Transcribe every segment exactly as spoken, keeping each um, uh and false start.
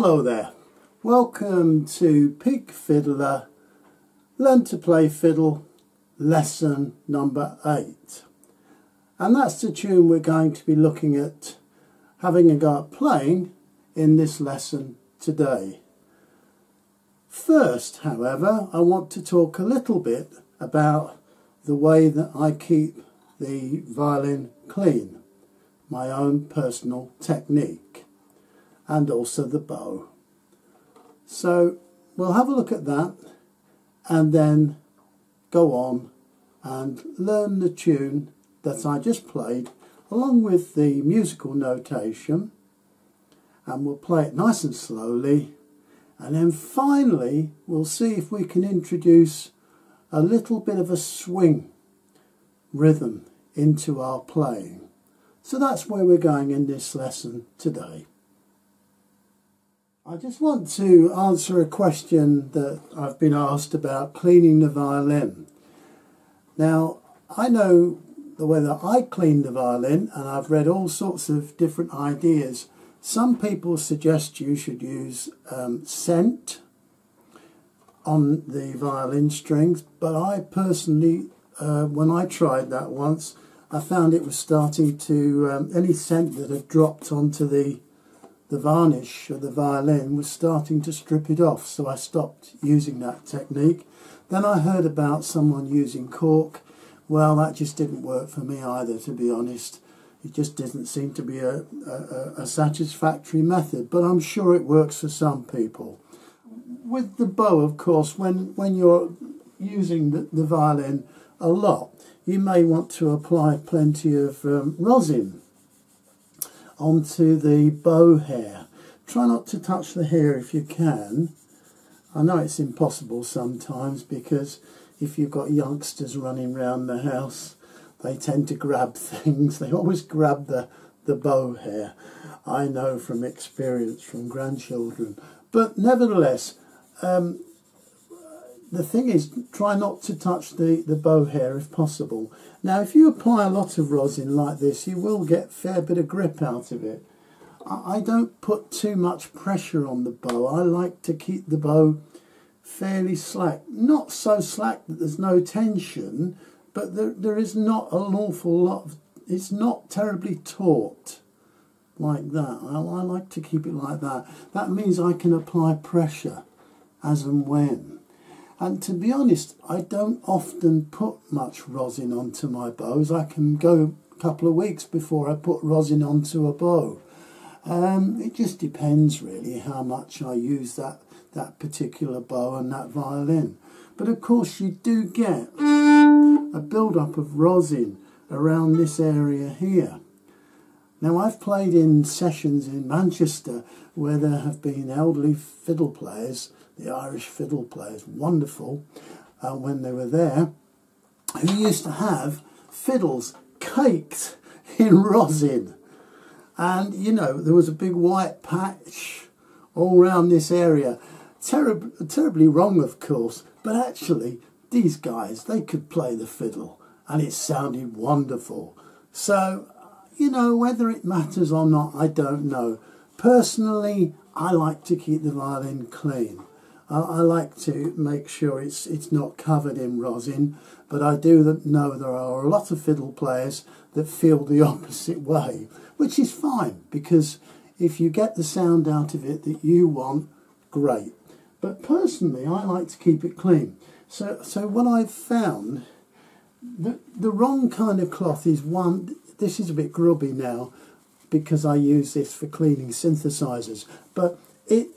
Hello there, welcome to Pig Fiddler Learn to Play Fiddle lesson number eight, and that's the tune we're going to be looking at having a go at playing in this lesson today. First, however, I want to talk a little bit about the way that I keep the violin clean, my own personal technique, and also the bow. So we'll have a look at that and then go on and learn the tune that I just played along with the musical notation, and we'll play it nice and slowly, and then finally we'll see if we can introduce a little bit of a swing rhythm into our playing. So that's where we're going in this lesson today. I just want to answer a question that I've been asked about cleaning the violin. Now, I know the way that I clean the violin, and I've read all sorts of different ideas. Some people suggest you should use um, scent on the violin strings, but I personally, uh, when I tried that once, I found it was starting to, um, any scent that had dropped onto the The varnish of the violin was starting to strip it off, so I stopped using that technique. Then I heard about someone using cork. Well, that just didn't work for me either, to be honest. It just didn't seem to be a, a, a satisfactory method, but I'm sure it works for some people. With the bow, of course, when, when you're using the, the violin a lot, you may want to apply plenty of um, rosin onto the bow hair. Try not to touch the hair if you can. I know it's impossible sometimes, because if you've got youngsters running round the house, they tend to grab things. They always grab the, the bow hair. I know from experience from grandchildren. But nevertheless, um, the thing is, try not to touch the, the bow hair if possible. Now, if you apply a lot of rosin like this, you will get a fair bit of grip out of it. I, I don't put too much pressure on the bow. I like to keep the bow fairly slack. Not so slack that there's no tension, but there, there is not an awful lot of, it's not terribly taut like that. I, I like to keep it like that. That means I can apply pressure as and when. And to be honest, I don't often put much rosin onto my bows. I can go a couple of weeks before I put rosin onto a bow. Um, it just depends really how much I use that, that particular bow and that violin. But of course you do get a build-up of rosin around this area here. Now, I've played in sessions in Manchester where there have been elderly fiddle players, the Irish fiddle players, wonderful, uh, when they were there, who used to have fiddles caked in rosin. And, you know, there was a big white patch all round this area. Terrib terribly wrong, of course, but actually, these guys, they could play the fiddle, and it sounded wonderful. So, you know, whether it matters or not, I don't know. Personally, I like to keep the violin clean. I, I like to make sure it's, it's not covered in rosin, but I do know there are a lot of fiddle players that feel the opposite way, which is fine, because if you get the sound out of it that you want, great. But personally, I like to keep it clean. So, so what I've found, the, the wrong kind of cloth is one. This is a bit grubby now because I use this for cleaning synthesizers, but it,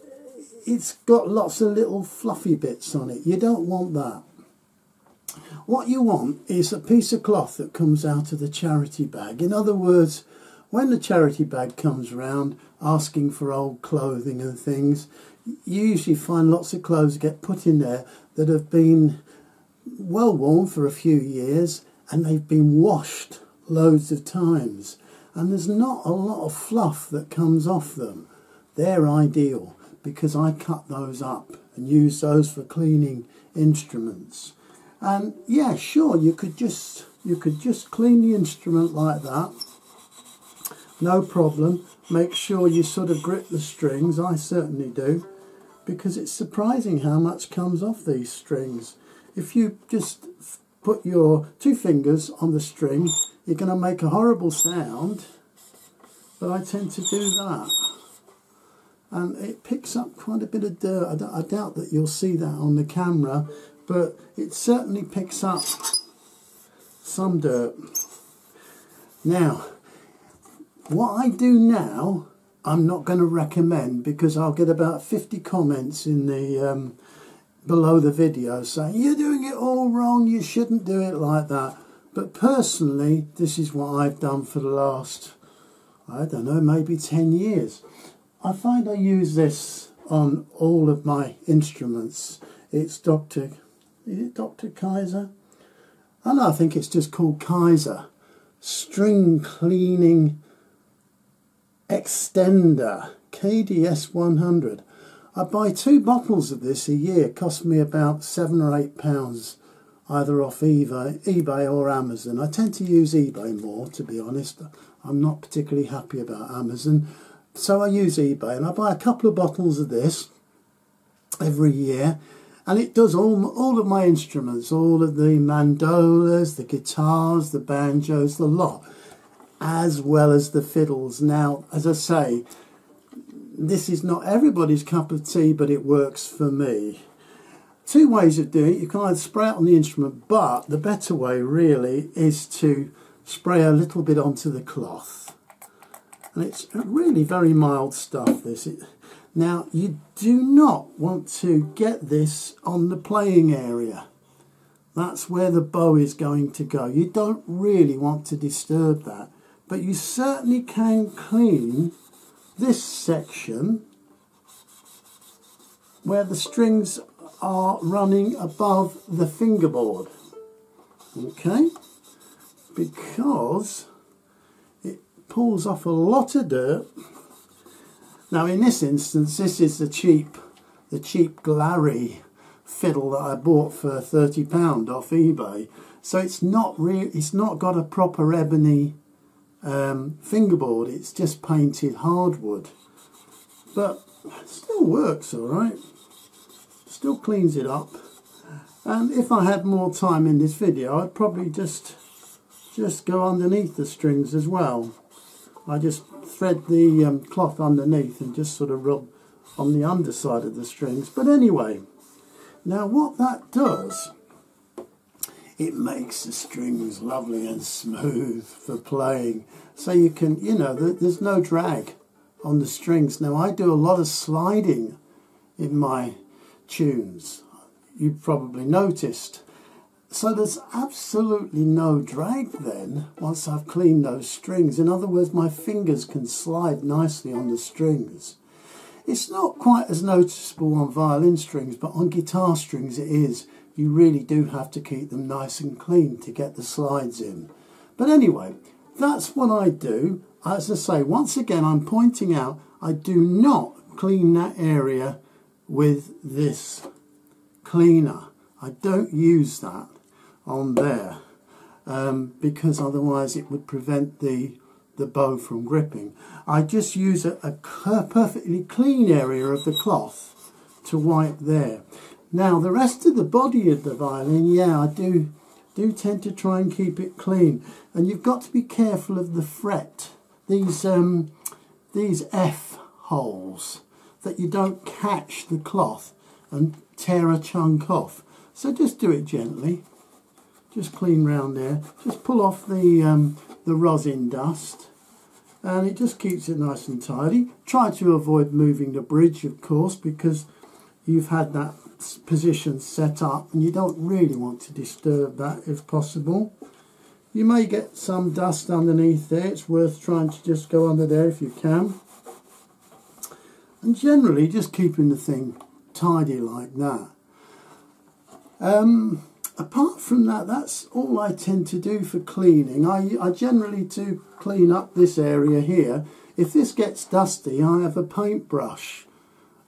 it's got lots of little fluffy bits on it. You don't want that. What you want is a piece of cloth that comes out of the charity bag. In other words, when the charity bag comes round asking for old clothing and things, you usually find lots of clothes get put in there that have been well worn for a few years, and they've been washed loads of times, and there's not a lot of fluff that comes off them. They're ideal, because I cut those up and use those for cleaning instruments. And yeah, sure, you could just you could just clean the instrument like that, no problem, make sure you sort of grip the strings. I certainly do, because it's surprising how much comes off these strings. If you just put your two fingers on the string, you're going to make a horrible sound, but I tend to do that. And it picks up quite a bit of dirt. I, d I doubt that you'll see that on the camera, but it certainly picks up some dirt. Now, what I do now, I'm not going to recommend, because I'll get about fifty comments in the um, below the video saying, you're doing it all wrong, you shouldn't do it like that. But personally, this is what I've done for the last, I don't know, maybe ten years. I find I use this on all of my instruments. It's Doctor, is it Doctor Kaiser? And I think it's just called Kaiser String Cleaning Extender K D S one hundred. I buy two bottles of this a year. It costs me about seven or eight pounds, either off eBay or Amazon. I tend to use eBay more, to be honest. I'm not particularly happy about Amazon. So I use eBay, and I buy a couple of bottles of this every year, and it does all, all of my instruments, all of the mandolas, the guitars, the banjos, the lot, as well as the fiddles. Now, as I say, this is not everybody's cup of tea, but it works for me. Two ways of doing it. You can either spray it on the instrument, but the better way really is to spray a little bit onto the cloth. And it's really very mild stuff, this. It, now, you do not want to get this on the playing area. That's where the bow is going to go. You don't really want to disturb that. But you certainly can clean this section where the strings are running above the fingerboard. Okay? Because pulls off a lot of dirt. Now, in this instance, this is the cheap the cheap Glarry fiddle that I bought for thirty pounds off eBay, so it's not real it's not got a proper ebony um, fingerboard. It's just painted hardwood, but it still works all right, still cleans it up. And if I had more time in this video, I'd probably just just go underneath the strings as well. I just thread the um, cloth underneath and just sort of rub on the underside of the strings. But anyway, now what that does, it makes the strings lovely and smooth for playing. So you can, you know, there's no drag on the strings. Now, I do a lot of sliding in my tunes, you probably noticed. So there's absolutely no drag then, once I've cleaned those strings. In other words, my fingers can slide nicely on the strings. It's not quite as noticeable on violin strings, but on guitar strings it is. You really do have to keep them nice and clean to get the slides in. But anyway, that's what I do. As I say, once again, I'm pointing out, I do not clean that area with this cleaner. I don't use that on there, um, because otherwise it would prevent the the bow from gripping. I just use a, a perfectly clean area of the cloth to wipe there. Now, the rest of the body of the violin, yeah, I do do tend to try and keep it clean. And you've got to be careful of the fret, these um these F holes, that you don't catch the cloth and tear a chunk off. So just do it gently. Just clean round there, just pull off the, um, the rosin dust, and it just keeps it nice and tidy. Try to avoid moving the bridge, of course, because you've had that position set up and you don't really want to disturb that if possible. You may get some dust underneath there. It's worth trying to just go under there if you can. And generally just keeping the thing tidy like that. Um, Apart from that, that's all I tend to do for cleaning. I, I generally do clean up this area here. If this gets dusty, I have a paintbrush,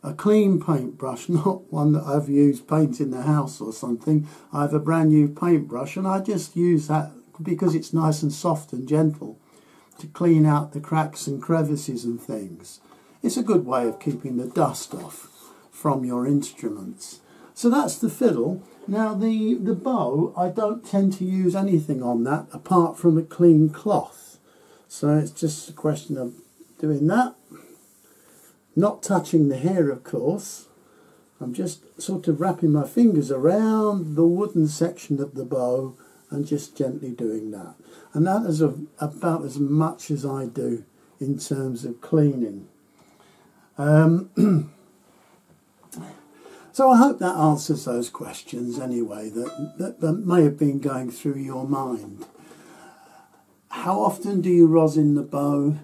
a clean paintbrush, not one that I've used painting the house or something. I have a brand new paintbrush, and I just use that because it's nice and soft and gentle. to clean out the cracks and crevices and things. It's a good way of keeping the dust off from your instruments. So that's the fiddle. Now the, the bow, I don't tend to use anything on that apart from a clean cloth. So it's just a question of doing that. Not touching the hair, of course. I'm just sort of wrapping my fingers around the wooden section of the bow and just gently doing that. And that is a, about as much as I do in terms of cleaning. Um, so I hope that answers those questions anyway that, that, that may have been going through your mind. How often do you rosin the bow?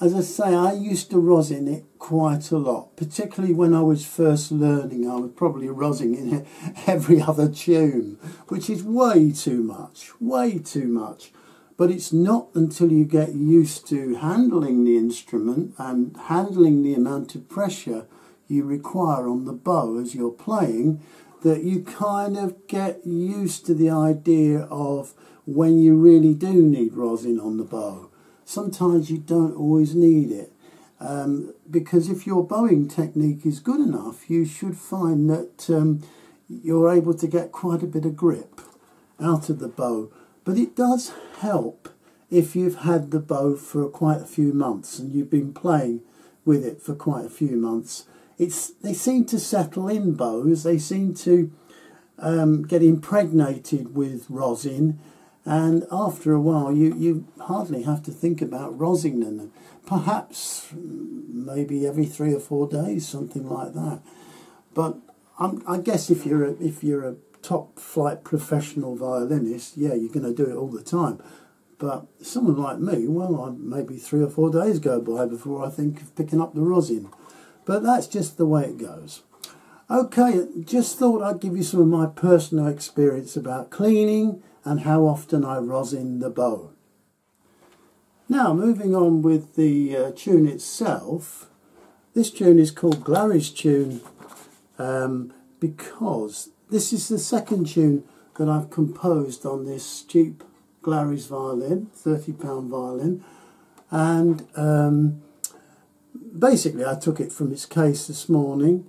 As I say, I used to rosin it quite a lot, particularly when I was first learning. I was probably rosining it every other tune, which is way too much, way too much. But it's not until you get used to handling the instrument and handling the amount of pressure you require on the bow as you're playing that you kind of get used to the idea of when you really do need rosin on the bow. Sometimes you don't always need it, um, because if your bowing technique is good enough, you should find that um, you're able to get quite a bit of grip out of the bow. But it does help if you've had the bow for quite a few months and you've been playing with it for quite a few months. It's, they seem to settle in bows, they seem to um, get impregnated with rosin. And after a while, you, you hardly have to think about rosining them. Perhaps maybe every three or four days, something like that. But I'm, I guess if you're a, if you're a top flight professional violinist, yeah, you're going to do it all the time. But someone like me, well, I, maybe three or four days go by before I think of picking up the rosin. But that's just the way it goes. Okay, just thought I'd give you some of my personal experience about cleaning and how often I rosin the bow. Now moving on with the uh, tune itself. This tune is called Glarry's Tune um, because this is the second tune that I've composed on this cheap Glarry's violin, thirty pound violin, and um, basically I took it from its case this morning.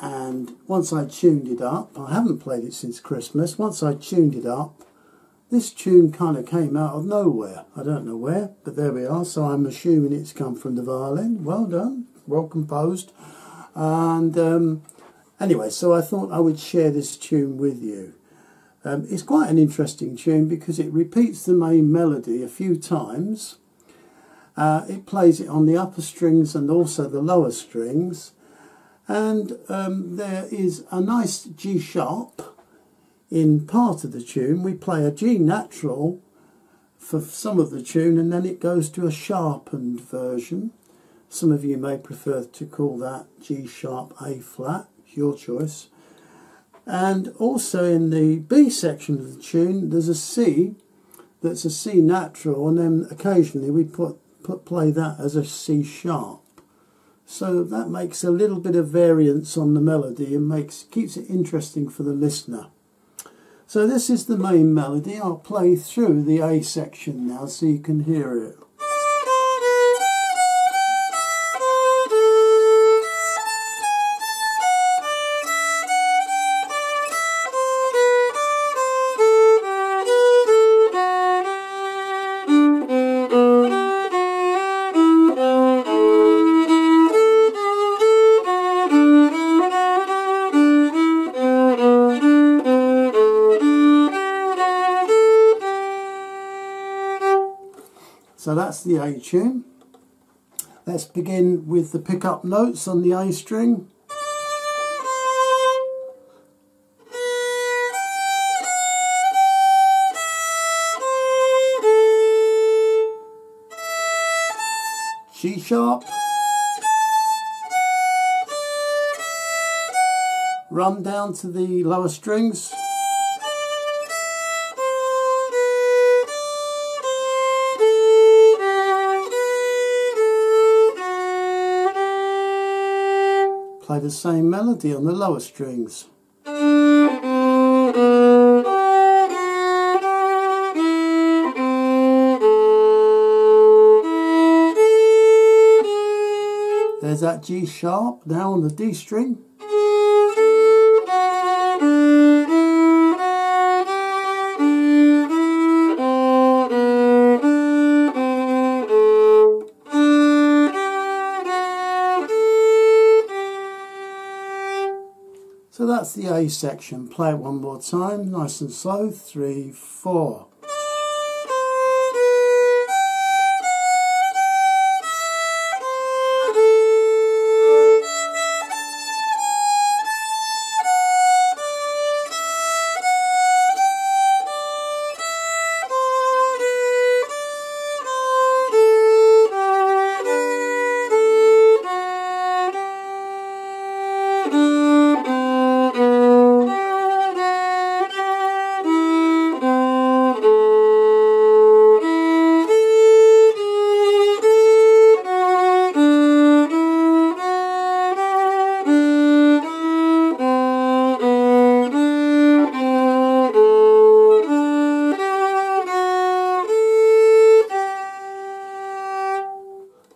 And once I tuned it up, I haven't played it since Christmas, once I tuned it up, this tune kind of came out of nowhere. I don't know where, but there we are, so I'm assuming it's come from the violin. Well done, well composed. And um, anyway, so I thought I would share this tune with you. Um, it's quite an interesting tune because it repeats the main melody a few times. Uh, it plays it on the upper strings and also the lower strings. And um, there is a nice G sharp in part of the tune. We play a G natural for some of the tune and then it goes to a sharpened version. Some of you may prefer to call that G sharp A flat, your choice. And also in the B section of the tune there's a C that's a C natural, and then occasionally we put, put play that as a C sharp. So that makes a little bit of variance on the melody and makes keeps it interesting for the listener. So this is the main melody. I'll play through the A section now so you can hear it. So that's the A tune. Let's begin with the pickup notes on the A string. G sharp. Run down to the lower strings. Play the same melody on the lower strings. G sharp, now on the D string. So that's the A section. Play it one more time, nice and slow, three, four.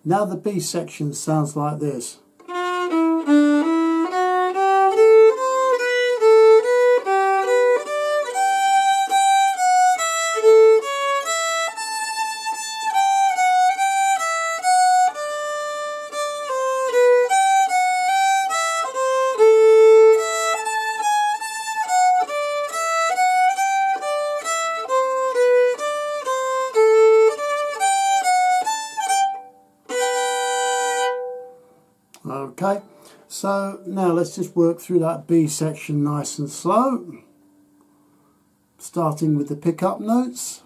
Now the B section sounds like this. Okay, so now let's just work through that B section nice and slow, starting with the pickup notes.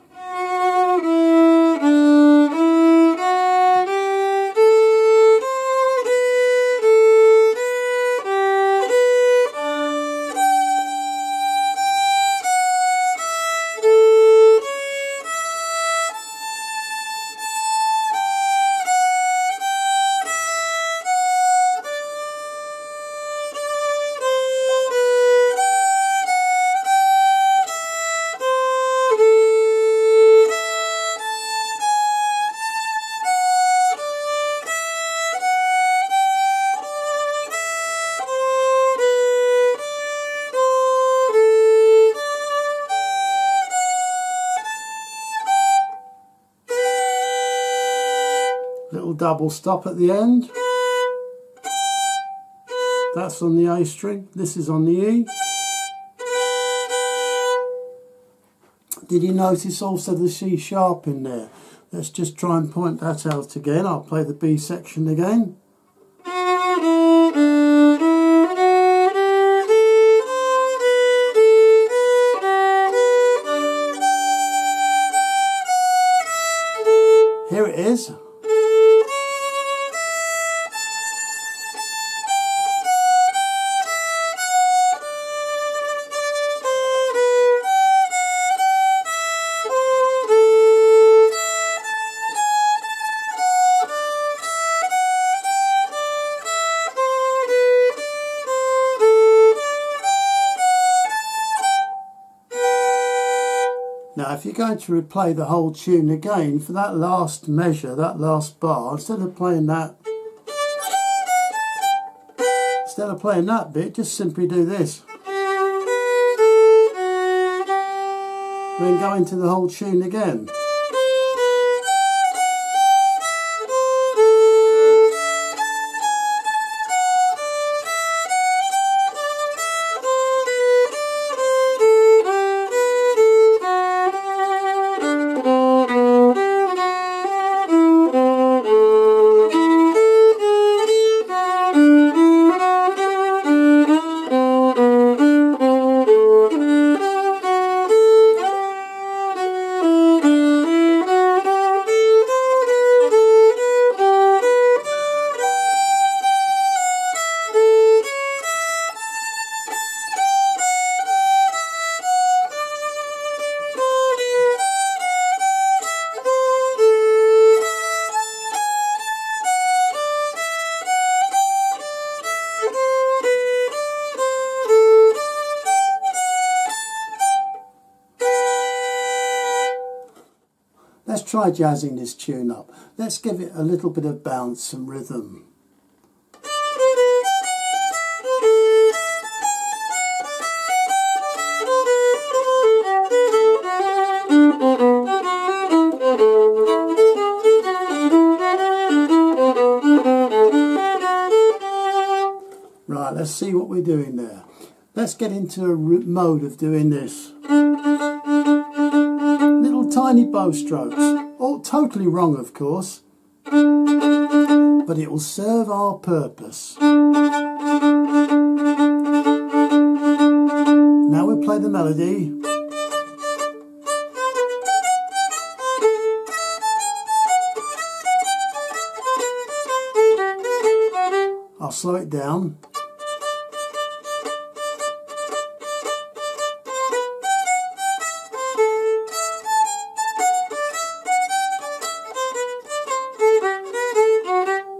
Little double stop at the end. That's on the A string. This is on the E. Did you notice also the C sharp in there? Let's just try and point that out again. I'll play the B section again. Here it is. Now if you're going to replay the whole tune again, for that last measure, that last bar, instead of playing that, instead of playing that bit, just simply do this. Then go into the whole tune again. Let's try jazzing this tune up. Let's give it a little bit of bounce and rhythm. we doing there? Let's get into a mode of doing this. Little tiny bow strokes. All totally wrong, of course, but it will serve our purpose. Now we'll play the melody. I'll slow it down.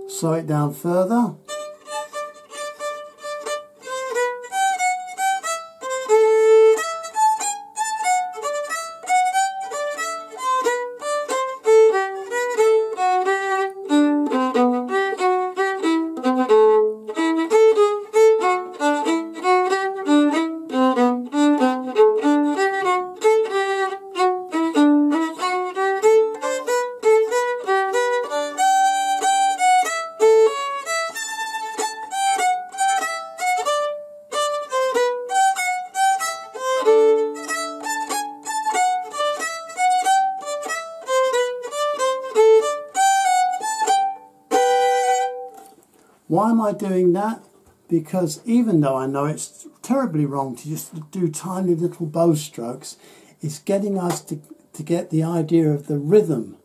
Slow it down further. Why am I doing that? Because even though I know it's terribly wrong to just do tiny little bow strokes, it's getting us to, to get the idea of the rhythm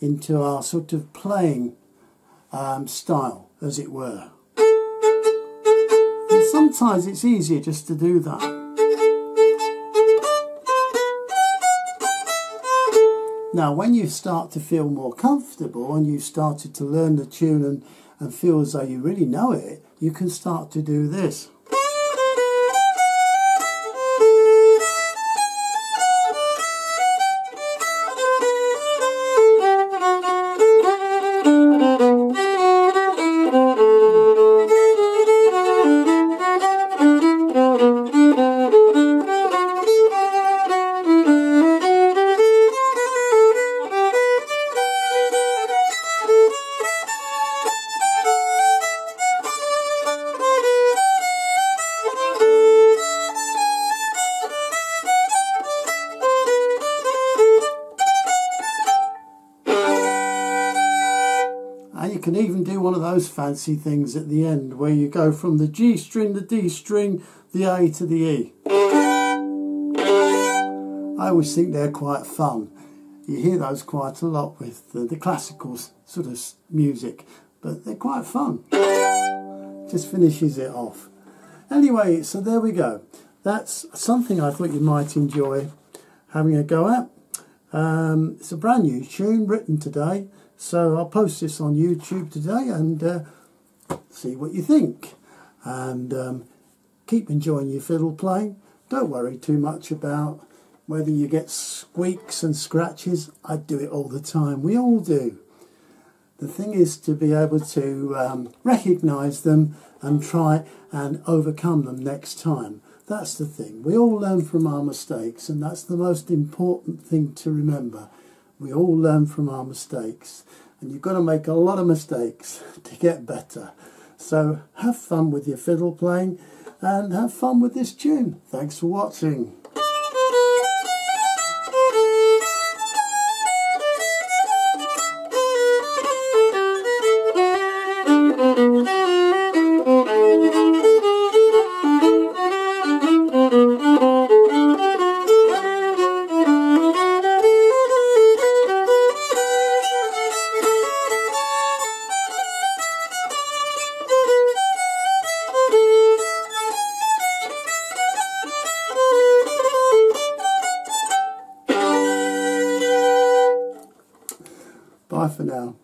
into our sort of playing um, style, as it were. And sometimes it's easier just to do that. Now, when you start to feel more comfortable and you've started to learn the tune and and feel as though you really know it, you can start to do this. Can even do one of those fancy things at the end where you go from the G string, the D string, the A to the E. I always think they're quite fun. You hear those quite a lot with the, the classical sort of music, but they're quite fun. Just finishes it off. Anyway, so there we go. That's something I thought you might enjoy having a go at. Um, it's a brand new tune written today. So I'll post this on YouTube today and uh, see what you think. And um, keep enjoying your fiddle playing. Don't worry too much about whether you get squeaks and scratches. I do it all the time. We all do. The thing is to be able to um, recognise them and try and overcome them next time. That's the thing. We all learn from our mistakes, and that's the most important thing to remember. We all learn from our mistakes, and you've got to make a lot of mistakes to get better. So have fun with your fiddle playing and have fun with this tune. Thanks for watching. Bye for now.